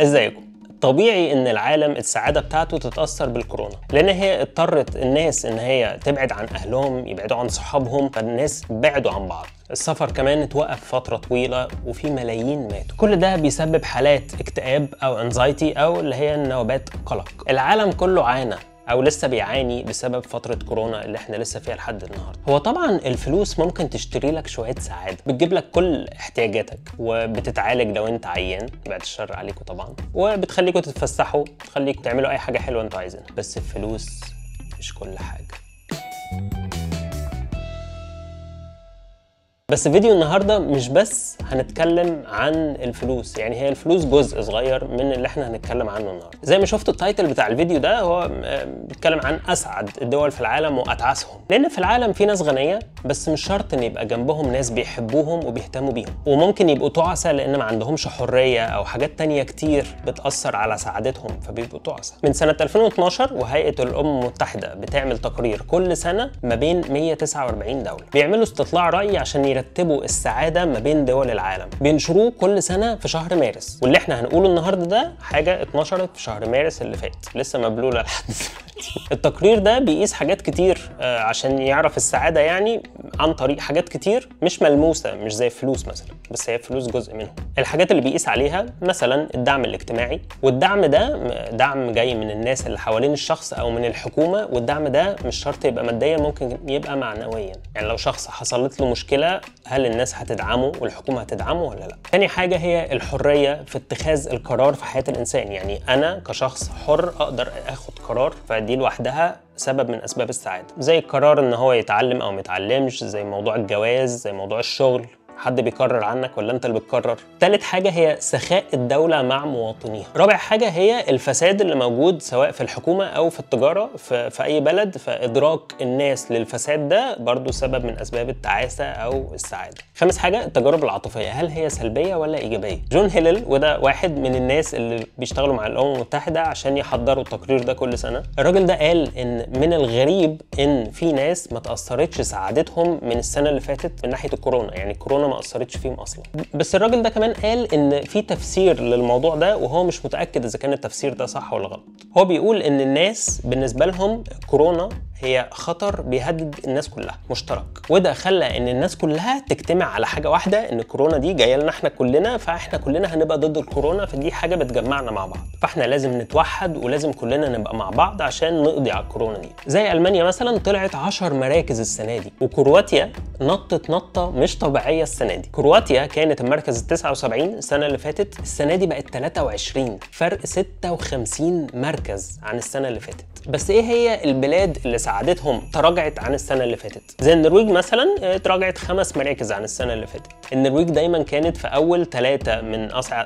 ازيكم؟ طبيعي ان العالم السعاده بتاعته تتاثر بالكورونا، لان هي اضطرت الناس ان هي تبعد عن اهلهم، يبعدوا عن صحابهم، فالناس بعدوا عن بعض. السفر كمان اتوقف فتره طويله وفي ملايين ماتوا. كل ده بيسبب حالات اكتئاب او انزايتي او اللي هي نوبات قلق. العالم كله عانى او لسه بيعاني بسبب فتره كورونا اللي احنا لسه فيها لحد النهارده. هو طبعا الفلوس ممكن تشتري لك شويه سعاده، بتجيب لك كل احتياجاتك وبتتعالج لو انت عيان بعد الشر عليكم طبعا، وبتخليكم تتفسحوا، بتخليكم تعملوا اي حاجه حلوه انتوا عايزينها، بس الفلوس مش كل حاجه. بس فيديو النهارده مش بس هنتكلم عن الفلوس، يعني هي الفلوس جزء صغير من اللي احنا هنتكلم عنه النهارده. زي ما شفتوا التايتل بتاع الفيديو ده هو بيتكلم عن اسعد الدول في العالم واتعسهم، لان في العالم في ناس غنيه بس مش شرط ان يبقى جنبهم ناس بيحبوهم وبيهتموا بيهم، وممكن يبقوا تعسى لان ما عندهمش حريه او حاجات تانيه كتير بتاثر على سعادتهم فبيبقوا تعسى. من سنه 2012 وهيئه الامم المتحده بتعمل تقرير كل سنه ما بين 149 دوله، بيعملوا استطلاع راي عشان يرتبوا السعادة ما بين دول العالم، بينشروه كل سنة في شهر مارس، واللي احنا هنقوله النهاردة ده حاجة اتنشرت في شهر مارس اللي فات، لسه مبلولة لحد دلوقتي. التقرير ده بيقيس حاجات كتير عشان يعرف السعادة، يعني عن طريق حاجات كتير مش ملموسة، مش زي الفلوس مثلا، بس هي الفلوس جزء منهم. الحاجات اللي بيقيس عليها مثلا الدعم الاجتماعي، والدعم ده دعم جاي من الناس اللي حوالين الشخص او من الحكومة، والدعم ده مش شرط يبقى ماديا، ممكن يبقى معنويا، يعني لو شخص حصلت له مشكلة هل الناس هتدعمه والحكومة هتدعمه ولا لا؟ تاني حاجة هي الحرية في اتخاذ القرار في حياة الإنسان، يعني أنا كشخص حر أقدر آخد قرار، فدي لوحدها سبب من أسباب السعادة، زي القرار إن هو يتعلم أو ما يتعلمش، زي موضوع الجواز، زي موضوع الشغل، حد بيقرر عنك ولا انت اللي بتقرر. تالت حاجه هي سخاء الدوله مع مواطنيها. رابع حاجه هي الفساد اللي موجود سواء في الحكومه او في التجاره في اي بلد، فادراك الناس للفساد ده برضو سبب من اسباب التعاسه او السعاده. خامس حاجه التجارب العاطفيه، هل هي سلبيه ولا ايجابيه؟ جون هيلل، وده واحد من الناس اللي بيشتغلوا مع الامم المتحده عشان يحضروا التقرير ده كل سنه، الراجل ده قال ان من الغريب ان في ناس ما تاثرتش سعادتهم من السنه اللي فاتت من ناحيه الكورونا، يعني الكورونا ما اثرتش فيهم اصلا. بس الراجل ده كمان قال ان في تفسير للموضوع ده وهو مش متاكد اذا كان التفسير ده صح ولا غلط. هو بيقول ان الناس بالنسبه لهم كورونا هي خطر بيهدد الناس كلها مشترك، وده خلى ان الناس كلها تجتمع على حاجه واحده، ان الكورونا دي جايه لنا احنا كلنا، فاحنا كلنا هنبقى ضد الكورونا، فدي حاجه بتجمعنا مع بعض، فاحنا لازم نتوحد ولازم كلنا نبقى مع بعض عشان نقضي على الكورونا دي. زي المانيا مثلا طلعت 10 مراكز السنه دي، وكرواتيا نطت نطه مش طبيعيه السنه دي. كرواتيا كانت المركز 79 السنه اللي فاتت، السنه دي بقت 23، فرق 56 مركز عن السنه اللي فاتت. بس ايه هي البلاد اللي سعادتهم تراجعت عن السنه اللي فاتت؟ زي النرويج مثلا تراجعت 5 مراكز عن السنه اللي فاتت. النرويج دايما كانت في اول 3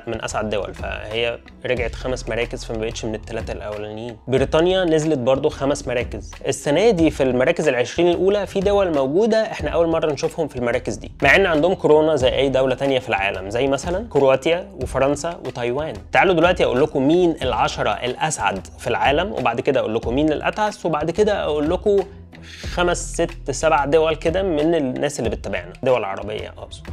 من اسعد دول، فهي رجعت 5 مراكز فما بقتش من ال3 الاولانيين. بريطانيا نزلت برضو 5 مراكز. السنه دي في المراكز ال20 الاولى في دول موجوده احنا اول مره نشوفهم في المراكز دي، مع ان عندهم كورونا زي اي دوله ثانيه في العالم، زي مثلا كرواتيا وفرنسا وتايوان. تعالوا دلوقتي اقول لكم مين ال10 الاسعد في العالم، وبعد كده اقول لكم مين الاتعس، وبعد كده اقول لكم 5 6 7 دول كده من الناس اللي بتتابعنا، دول عربيه اقصد.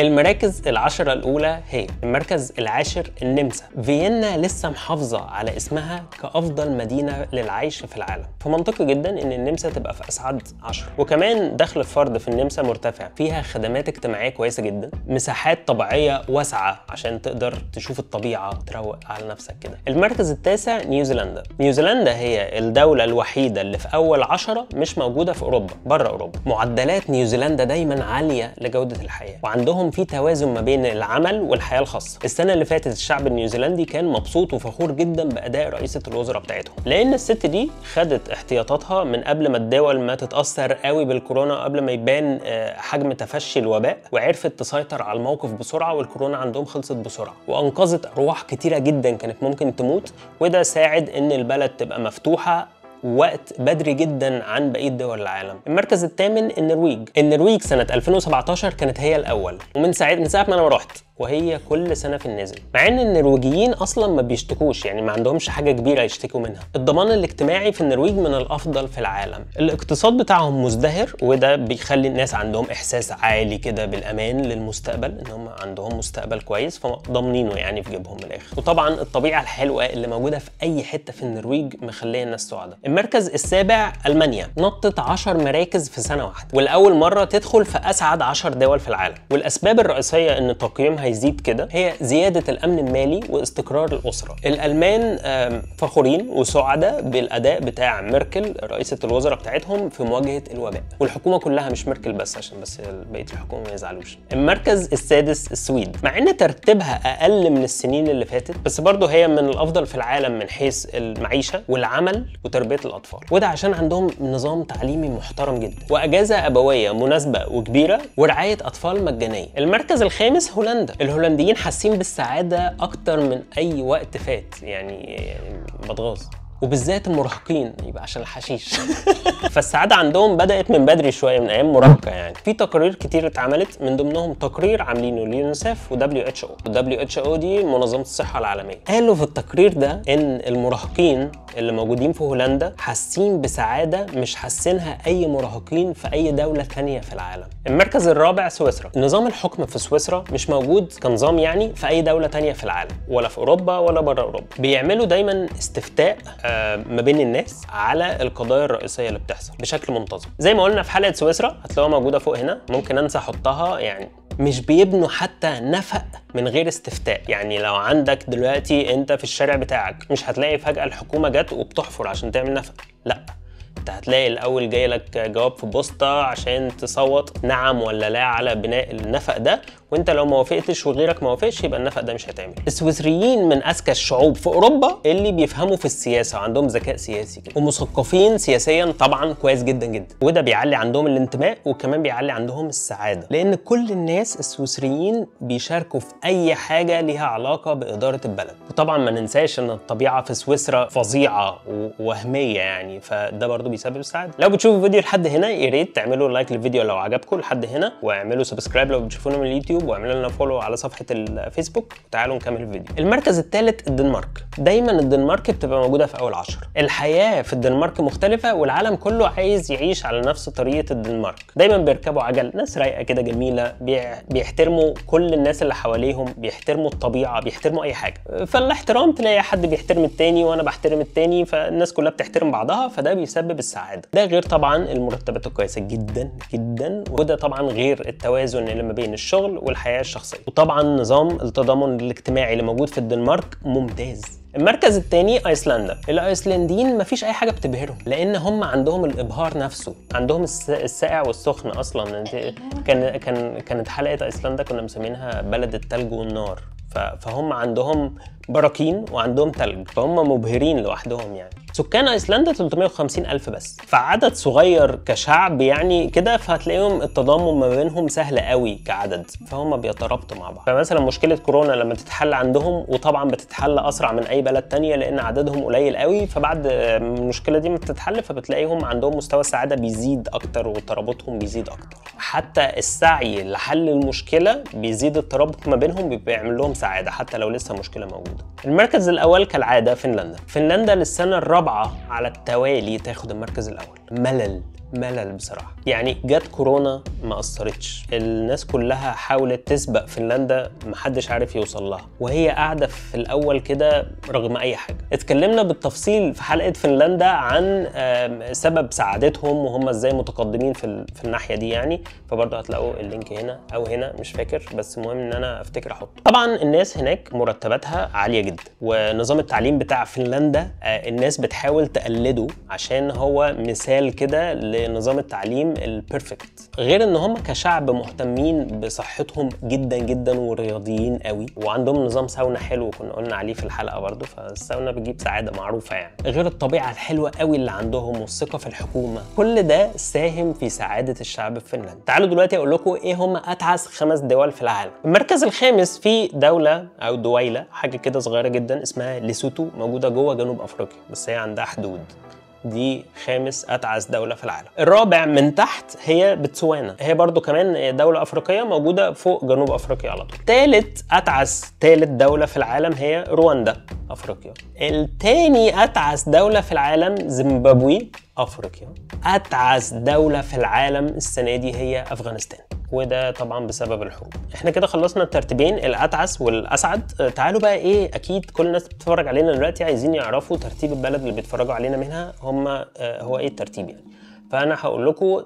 المراكز ال10 الاولى هي المركز العاشر النمسا. فيينا لسه محافظه على اسمها كافضل مدينه للعيش في العالم، فمنطقي جدا ان النمسا تبقى في اسعد 10، وكمان دخل الفرد في النمسا مرتفع، فيها خدمات اجتماعيه كويسه جدا، مساحات طبيعيه واسعه عشان تقدر تشوف الطبيعه تروق على نفسك كده. المركز التاسع نيوزيلندا. نيوزيلندا هي الدوله الوحيده اللي في اول 10 مش موجوده في اوروبا، بره اوروبا. معدلات نيوزيلندا دايما عاليه لجوده الحياه، وعندهم في توازن ما بين العمل والحياه الخاصه. السنه اللي فاتت الشعب النيوزيلندي كان مبسوط وفخور جدا باداء رئيسه الوزراء بتاعتهم، لان الست دي خدت احتياطاتها من قبل ما الدول ما تتاثر قوي بالكورونا، قبل ما يبان حجم تفشي الوباء، وعرفت تسيطر على الموقف بسرعه، والكورونا عندهم خلصت بسرعه، وانقذت ارواح كتيره جدا كانت ممكن تموت، وده ساعد ان البلد تبقى مفتوحه وقت بدري جدا عن بقيه دول العالم. المركز الثامن النرويج. النرويج سنه 2017 كانت هي الاول، ومن ساعه ما انا رحت وهي كل سنه في النزل، مع ان النرويجيين اصلا ما بيشتكوش، يعني ما عندهمش حاجه كبيره يشتكوا منها. الضمان الاجتماعي في النرويج من الافضل في العالم، الاقتصاد بتاعهم مزدهر وده بيخلي الناس عندهم احساس عالي كده بالامان للمستقبل، ان هم عندهم مستقبل كويس فضامنينه يعني في جيبهم من الاخر. وطبعا الطبيعه الحلوه اللي موجوده في اي حته في النرويج مخليه الناس سعداء. المركز السابع المانيا، نطت 10 مراكز في سنه واحده ولاول مره تدخل في اسعد 10 دول في العالم، والاسباب الرئيسيه ان تقييمها يزيد كده هي زياده الامن المالي واستقرار الاسره. الالمان فخورين وسعداء بالاداء بتاع ميركل رئيسه الوزراء بتاعتهم في مواجهه الوباء، والحكومه كلها مش ميركل بس عشان بس بقيه الحكومه ما يزعلوش. المركز السادس السويد، مع ان ترتيبها اقل من السنين اللي فاتت بس برضه هي من الافضل في العالم من حيث المعيشه والعمل وتربيه الاطفال، وده عشان عندهم نظام تعليمي محترم جدا واجازه ابويه مناسبه وكبيره ورعايه اطفال مجانيه. المركز الخامس هولندا، الهولنديين حاسين بالسعاده اكتر من اي وقت فات، يعني بتغاظ، وبالذات المراهقين يبقى عشان الحشيش فالسعاده عندهم بدات من بدري شويه من ايام مراهقه. يعني في تقارير كتير اتعملت، من ضمنهم تقرير عاملينه اليونيسف و WHO، و WHO دي منظمه الصحه العالميه. قالوا في التقرير ده ان المراهقين اللي موجودين في هولندا حاسين بسعاده مش حاسينها اي مراهقين في اي دوله ثانيه في العالم. المركز الرابع سويسرا، نظام الحكم في سويسرا مش موجود كنظام يعني في اي دوله ثانيه في العالم، ولا في اوروبا ولا بره اوروبا. بيعملوا دايما استفتاء ما بين الناس على القضايا الرئيسيه اللي بتحصل بشكل منتظم. زي ما قلنا في حلقه سويسرا هتلاقوها موجوده فوق هنا، ممكن انسى احطها. يعني مش بيبنوا حتى نفق من غير استفتاء، يعني لو عندك دلوقتي انت في الشارع بتاعك مش هتلاقي فجاه الحكومه جت وبتحفر عشان تعمل نفق، لا، انت هتلاقي الاول جاي لك جواب في البوسطه عشان تصوت نعم ولا لا على بناء النفق ده، وانت لو ما وافقتش وغيرك ما وافقش يبقى النفق ده مش هيتعمل. السويسريين من اذكى الشعوب في اوروبا اللي بيفهموا في السياسه وعندهم ذكاء سياسي كده، ومثقفين سياسيا طبعا كويس جدا جدا، وده بيعلي عندهم الانتماء وكمان بيعلي عندهم السعاده، لان كل الناس السويسريين بيشاركوا في اي حاجه ليها علاقه باداره البلد. وطبعا ما ننساش ان الطبيعه في سويسرا فظيعه ووهميه يعني، فده برضه بيسبب السعاده. لو بتشوفوا الفيديو لحد هنا يا ريت تعملوا لايك للفيديو لو عجبكم لحد هنا، واعملوا سبسكرايب لو بتشوفونا من اليوتيوب، واعملوا لنا فولو على صفحه الفيسبوك، وتعالوا نكمل الفيديو. المركز الثالث الدنمارك، دايما الدنمارك بتبقى موجوده في اول 10. الحياه في الدنمارك مختلفه والعالم كله عايز يعيش على نفس طريقه الدنمارك، دايما بيركبوا عجل، ناس رايقه كده جميله، بيحترموا كل الناس اللي حواليهم، بيحترموا الطبيعه، بيحترموا اي حاجه. فالاحترام تلاقي حد بيحترم الثاني وانا بحترم الثاني، فالناس كلها بتحترم بعضها، فده بيسبب السعاده. ده غير طبعا المرتبات الكويسه جدا جدا، وده طبعا غير التوازن اللي ما بين الشغل والحياه الشخصيه، وطبعا نظام التضامن الاجتماعي اللي موجود في الدنمارك ممتاز. المركز الثاني ايسلندا، الايسلنديين مفيش اي حاجه بتبهرهم، لان هم عندهم الابهار نفسه، عندهم الساقع والسخن. اصلا كانت حلقه ايسلندا كنا مسمينها بلد الثلج والنار، فهم عندهم براكين وعندهم ثلج، فهم مبهرين لوحدهم. يعني سكان ايسلندا 350,000 بس، فعدد صغير كشعب يعني كده، فهتلاقيهم التضامن ما بينهم سهل قوي كعدد، فهم بيترابطوا مع بعض. فمثلا مشكله كورونا لما تتحل عندهم، وطبعا بتتحل اسرع من اي بلد ثانيه لان عددهم قليل قوي، فبعد المشكله دي ما بتتحل فبتلاقيهم عندهم مستوى السعاده بيزيد اكتر وترابطهم بيزيد اكتر، حتى السعي لحل المشكله بيزيد، الترابط ما بينهم بيعمل لهم سعاده حتى لو لسه مشكله موجوده. المركز الاول كالعاده فنلندا، فنلندا للسنه الرابعه على التوالي تاخد المركز الاول. ملل بصراحه، يعني جت كورونا ما اثرتش، الناس كلها حاولت تسبق فنلندا محدش عارف يوصل لها، وهي قاعده في الاول كده رغم اي حاجه. اتكلمنا بالتفصيل في حلقه فنلندا عن سبب سعادتهم وهم ازاي متقدمين في الناحيه دي يعني، فبرضه هتلاقوا اللينك هنا او هنا مش فاكر، بس المهم ان انا افتكر احطه. طبعا الناس هناك مرتباتها عاليه جدا، ونظام التعليم بتاع فنلندا الناس بتحاول تقلده عشان هو مثال كده نظام التعليم البيرفكت. غير ان هم كشعب مهتمين بصحتهم جدا جدا ورياضيين قوي، وعندهم نظام ساونا حلو كنا قلنا عليه في الحلقه برضه، فالساونا بتجيب سعاده معروفه يعني، غير الطبيعه الحلوه قوي اللي عندهم والثقه في الحكومه. كل ده ساهم في سعاده الشعب في فنلندا. تعالوا دلوقتي اقول لكم ايه هم اتعس 5 دول في العالم. المركز الخامس في دوله او دويله حاجه كده صغيره جدا اسمها ليسوتو، موجوده جوه جنوب افريقيا بس هي عندها حدود. دي خامس اتعس دوله في العالم. الرابع من تحت هي بتسوانا، هي برضو كمان دوله افريقيه موجوده فوق جنوب افريقيا على طول. ثالث اتعس دوله في العالم هي رواندا، افريقيا. الثاني اتعس دوله في العالم زيمبابوي، افريقيا. اتعس دوله في العالم السنه دي هي افغانستان، وده طبعا بسبب الحروب. احنا كده خلصنا الترتيبين الاتعس والاسعد. تعالوا بقى ايه، اكيد كل الناس بتتفرج علينا دلوقتي عايزين يعرفوا ترتيب البلد اللي بيتفرجوا علينا منها هم هو ايه الترتيب يعني. فانا هقول لكم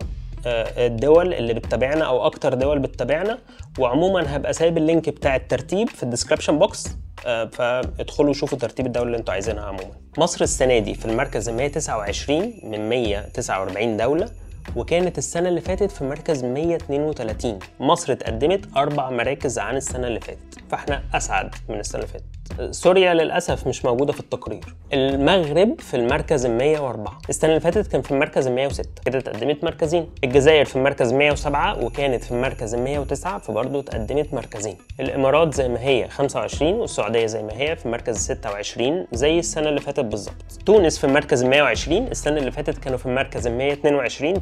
الدول اللي بتتابعنا او اكتر دول بتتابعنا، وعموما هبقى سايب اللينك بتاع الترتيب في الديسكربشن بوكس، فادخلوا شوفوا ترتيب الدول اللي انتوا عايزينها. عموما مصر السنه دي في المركز 129 من 149 دوله، وكانت السنة اللي فاتت في مركز 132. مصر اتقدمت 4 مراكز عن السنة اللي فاتت، فاحنا أسعد من السنة اللي فاتت. سوريا للأسف مش موجودة في التقرير. المغرب في المركز 104، السنة اللي فاتت كان في المركز 106، كده اتقدمت مركزين. الجزائر في المركز 107 وكانت في المركز 109، فبرضه اتقدمت مركزين. الإمارات زي ما هي 25، والسعودية زي ما هي في مركز 26 زي السنة اللي فاتت بالظبط. تونس في المركز 120، السنة اللي فاتت كانوا في المركز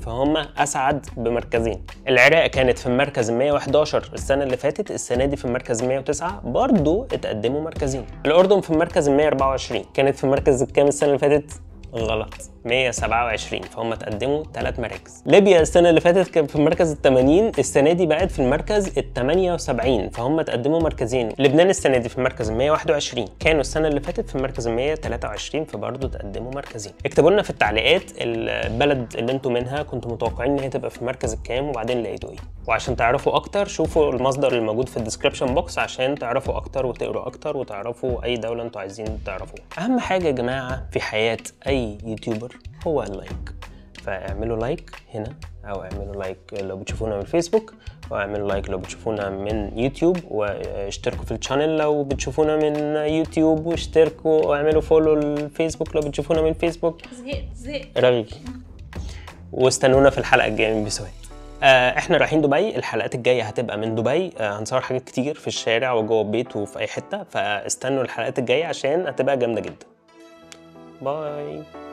122، هم أسعد بمركزين. العراق كانت في المركز 111 السنة اللي فاتت، السنة دي في المركز 109 برضو اتقدموا مركزين. الأردن في المركز 124، كانت في المركز الكام السنة اللي فاتت؟ غلط، 127، فهم اتقدموا 3 مراكز. ليبيا السنة اللي فاتت كانت في المركز 80، السنة دي بقت في المركز 78، فهم اتقدموا مركزين. لبنان السنة دي في المركز 121، كانوا السنة اللي فاتت في المركز 123، فبرضه اتقدموا مركزين. اكتبوا لنا في التعليقات البلد اللي انتوا منها كنتوا متوقعين ان هي تبقى في المركز الكام وبعدين لقيتوا ايه. وعشان تعرفوا اكتر شوفوا المصدر اللي موجود في الديسكربشن بوكس عشان تعرفوا اكتر وتقروا اكتر وتعرفوا اي دولة انتوا عايزين تعرفوها. اهم حاجة يا جماعة في حياة اي يوتيوبر هو اللايك، فاعملوا لايك هنا، او اعملوا لايك لو بتشوفونا من الفيسبوك، واعملوا لايك لو بتشوفونا من يوتيوب، واشتركوا في القناة لو بتشوفونا من يوتيوب، واشتركوا واعملوا فولو الفيسبوك لو بتشوفونا من فيسبوك. زهقت رغي. واستنونا في الحلقة الجاية من بسويد. احنا رايحين دبي، الحلقات الجايه هتبقى من دبي. هنصور حاجات كتير في الشارع وجوه البيت وفي اي حته، فاستنوا الحلقات الجايه عشان هتبقى جامده جدا. باي.